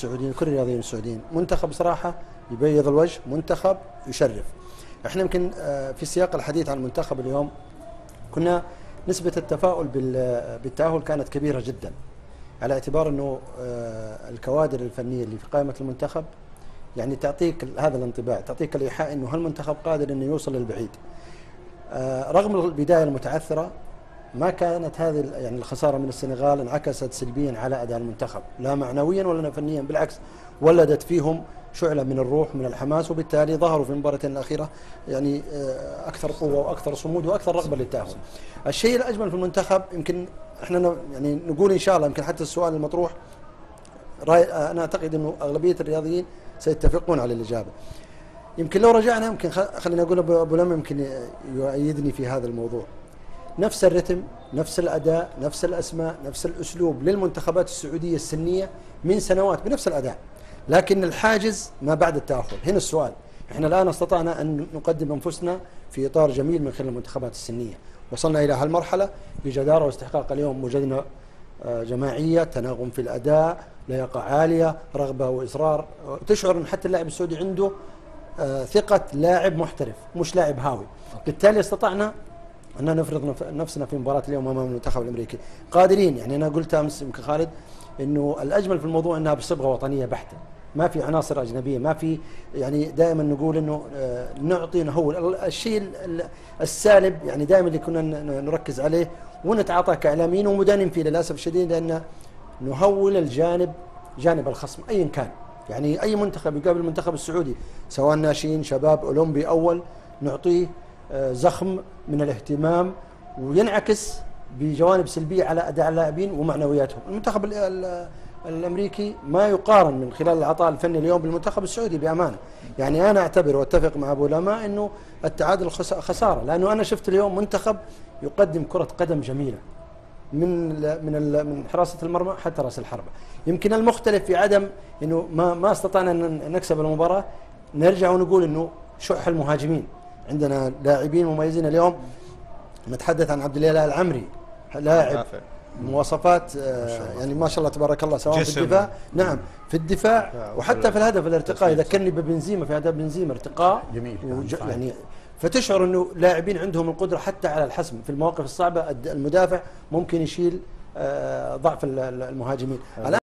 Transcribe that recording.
سعوديين، كل الرياضيين سعوديين. منتخب صراحه يبيض الوجه، منتخب يشرف. احنا يمكن في سياق الحديث عن المنتخب اليوم كنا نسبه التفاؤل بالتاهل كانت كبيره جدا، على اعتبار انه الكوادر الفنيه اللي في قائمه المنتخب يعني تعطيك هذا الانطباع، تعطيك الايحاء انه هالمنتخب قادر انه يوصل للبعيد. رغم البدايه المتعثره ما كانت هذه يعني الخساره من السنغال انعكست سلبيا على اداء المنتخب، لا معنويا ولا فنيا، بالعكس ولدت فيهم شعله من الروح من الحماس، وبالتالي ظهروا في المباراه الاخيره يعني اكثر قوه واكثر صمود واكثر رغبه للتاهل. الشيء الاجمل في المنتخب يمكن احنا يعني نقول ان شاء الله، يمكن حتى السؤال المطروح انا اعتقد انه اغلبيه الرياضيين سيتفقون على الاجابه. يمكن لو رجعنا يمكن خلينا اقول ابو لم يمكن يؤيدني في هذا الموضوع. نفس الرتم، نفس الاداء، نفس الاسماء، نفس الاسلوب للمنتخبات السعوديه السنيه من سنوات بنفس الاداء، لكن الحاجز ما بعد التاهل. هنا السؤال، احنا الان استطعنا ان نقدم انفسنا في اطار جميل من خلال المنتخبات السنيه، وصلنا الى هالمرحله بجداره واستحقاق. اليوم وجدنا جماعيه، تناغم في الاداء، لياقه عاليه، رغبه واصرار، تشعر ان حتى اللاعب السعودي عنده ثقه لاعب محترف مش لاعب هاوي. بالتالي استطعنا أننا نفرض نفسنا في مباراة اليوم أمام المنتخب الأمريكي قادرين. يعني أنا قلت أمس يمكن خالد أنه الأجمل في الموضوع أنها بصبغة وطنية بحتة، ما في عناصر أجنبية، ما في يعني دائما نقول أنه نعطي نهول الشيء السالب، يعني دائما اللي كنا نركز عليه ونتعاطى كإعلاميين ومدانين فيه للأسف الشديد، لأن نهول جانب الخصم أيا كان. يعني أي منتخب يقابل المنتخب السعودي سواء ناشئين، شباب، أولمبي، أول، نعطيه زخم من الاهتمام وينعكس بجوانب سلبيه على اداء اللاعبين ومعنوياتهم. المنتخب الامريكي ما يقارن من خلال العطاء الفني اليوم بالمنتخب السعودي بامانه. يعني انا اعتبر واتفق مع ابو لما انه التعادل خساره، لانه انا شفت اليوم منتخب يقدم كره قدم جميله من حراسه المرمى حتى راس الحربه. يمكن المختلف في عدم انه ما استطعنا ان نكسب المباراه، نرجع ونقول انه شح المهاجمين. عندنا لاعبين مميزين اليوم، نتحدث عن عبد الاله العمري، لاعب مواصفات يعني ما شاء الله تبارك الله، سواء في الدفاع، نعم في الدفاع وحتى في الهدف الارتقاء، يذكرني ببنزيما في هدف بنزيما ارتقاء جميل. يعني فتشعر انه لاعبين عندهم القدره حتى على الحسم في المواقف الصعبه، المدافع ممكن يشيل ضعف المهاجمين. الان